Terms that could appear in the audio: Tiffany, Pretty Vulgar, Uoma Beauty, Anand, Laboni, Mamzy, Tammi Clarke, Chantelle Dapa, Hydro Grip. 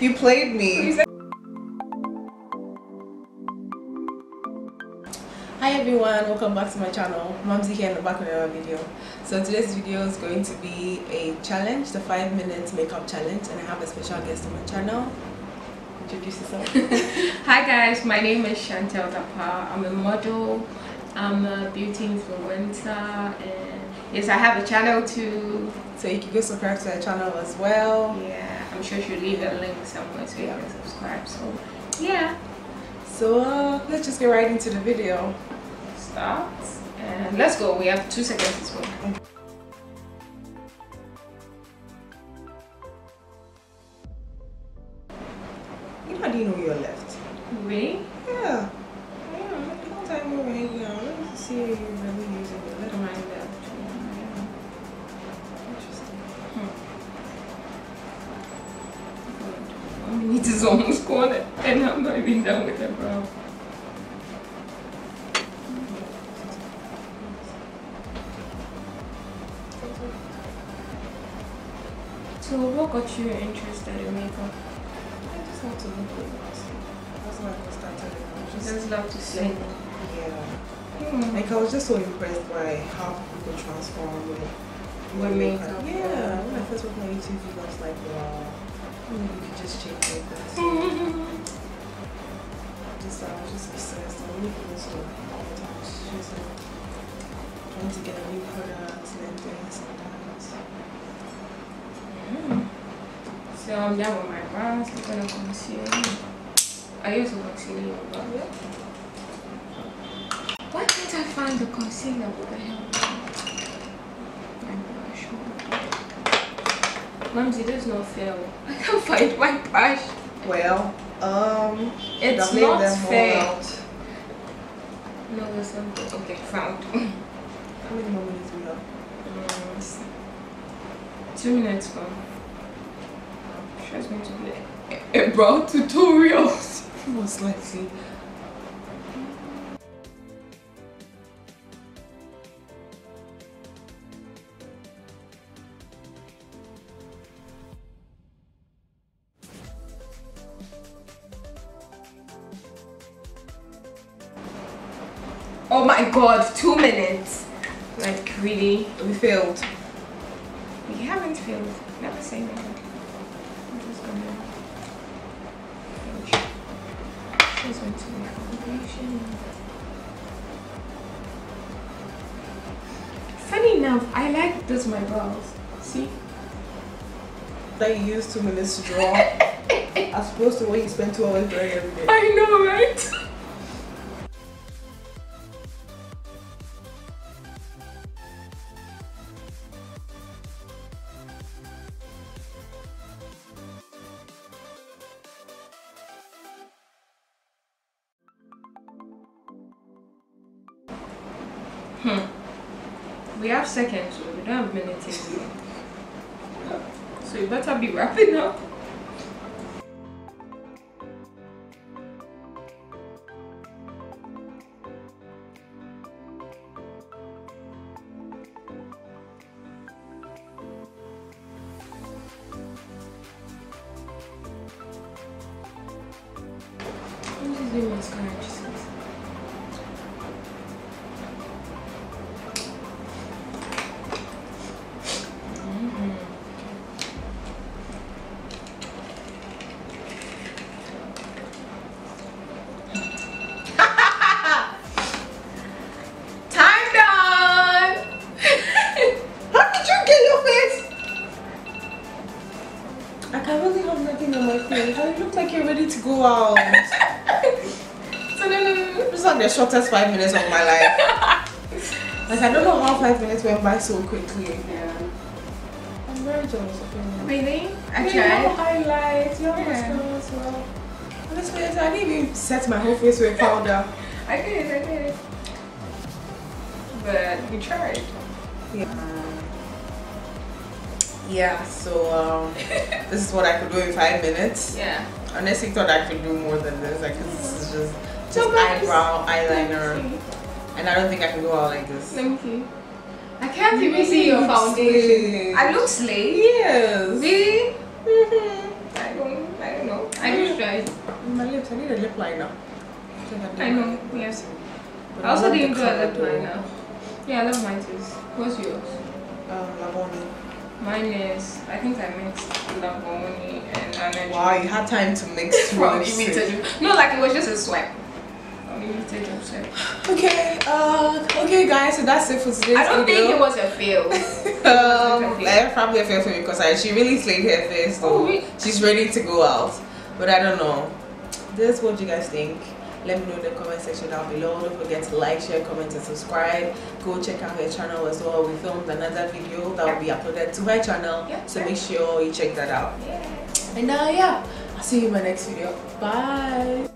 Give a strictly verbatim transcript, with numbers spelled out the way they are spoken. You played me. Hi everyone, welcome back to my channel. Mamzy here in the back of another video. So today's video is going to be a challenge, the five minutes makeup challenge, and I have a special guest on my channel. Introduce yourself. Hi guys, my name is Chantelle Dapa. I'm a model, I'm a beauty influencer, and yes, I have a channel too. So you can go subscribe to our channel as well. Yeah, I'm sure she'll leave a link somewhere so you yeah. can subscribe. So yeah. So uh, let's just get right into the video. Start and let's go. We have two seconds as well. You know, how do you know you're left? Really? Yeah. Yeah. Long time over here. Let me see you really using it. Let mine left. It is almost cornered, and I'm not even done with that brow. So, what got you interested in makeup? I just want to look good. That's why I started. I just, just love to see. Yeah. Mm. Like I was just so impressed by how people transform with, with makeup. makeup. Yeah. When I first watched my YouTube video, I was like, wow. Mm, you could just change it like that. Just, I was just obsessed. I really feel so all the time. She was like, trying to get a new product and doing this and that. Mm. So I'm done with my brows. I'm gonna conceal. I use a concealer, but why can't I find the concealer? What the hell? I'm not sure. Mamzy, there's no fail. I can't find my brush. Well, um, it's not fair. No, there's something. Okay, found. How many more minutes we have? Mm, two minutes more. She's going to be a brow tutorial. Most likely. Oh my god, two minutes. Like, really? We failed. We haven't failed. Never say no. I'm just gonna finish. Just went to my foundation. Funny enough, I like this my brows. See? That you use two minutes to draw. As opposed to what you spend two hours drawing every day. I know, right? Hmm. We have seconds, so we don't have minutes anymore. So you better be wrapping up. I'm just doing mascara exercises. You look like you're ready to go out. It's like the shortest five minutes of my life. Like, I don't know how five minutes went by so quickly. Yeah. I'm very jealous of you. Really? I tried. You have highlights, you have mascara as well. Honestly, I didn't even set my whole face with powder. I did, I did. But we tried. Yeah. Yeah, so um, this is what I could do in five minutes. Yeah. Honestly, I thought I could do more than this. Like, this is just, just so eyebrow, eyeliner. And I don't think I can go out like this. Let me see. I can't you even see your foundation. Slayed. I look slay. Yes. Really? Mm-hmm. I don't, I don't know. apply now. So that I know, apply. Yes. But I also didn't apply now. Yeah, I love mine too. What's yours? Um, Laboni. Mine is, I think I mixed Laboni and Anand. Wow, you had time to mix two. From immediately. No, like it was just a swipe. Okay, uh, okay guys, so that's it for today's video. I don't video. think it was a fail. um, it's probably a fail for me because I, she really slayed her face, so oh, really? She's ready to go out. But I don't know. This is what you guys think. Let me know in the comment section down below. Don't forget to like, share, comment, and subscribe. Go check out her channel as well. We filmed another video that will be uploaded to her channel, yeah, so make sure you check that out. Yeah. And uh, yeah, I'll see you in my next video. Bye.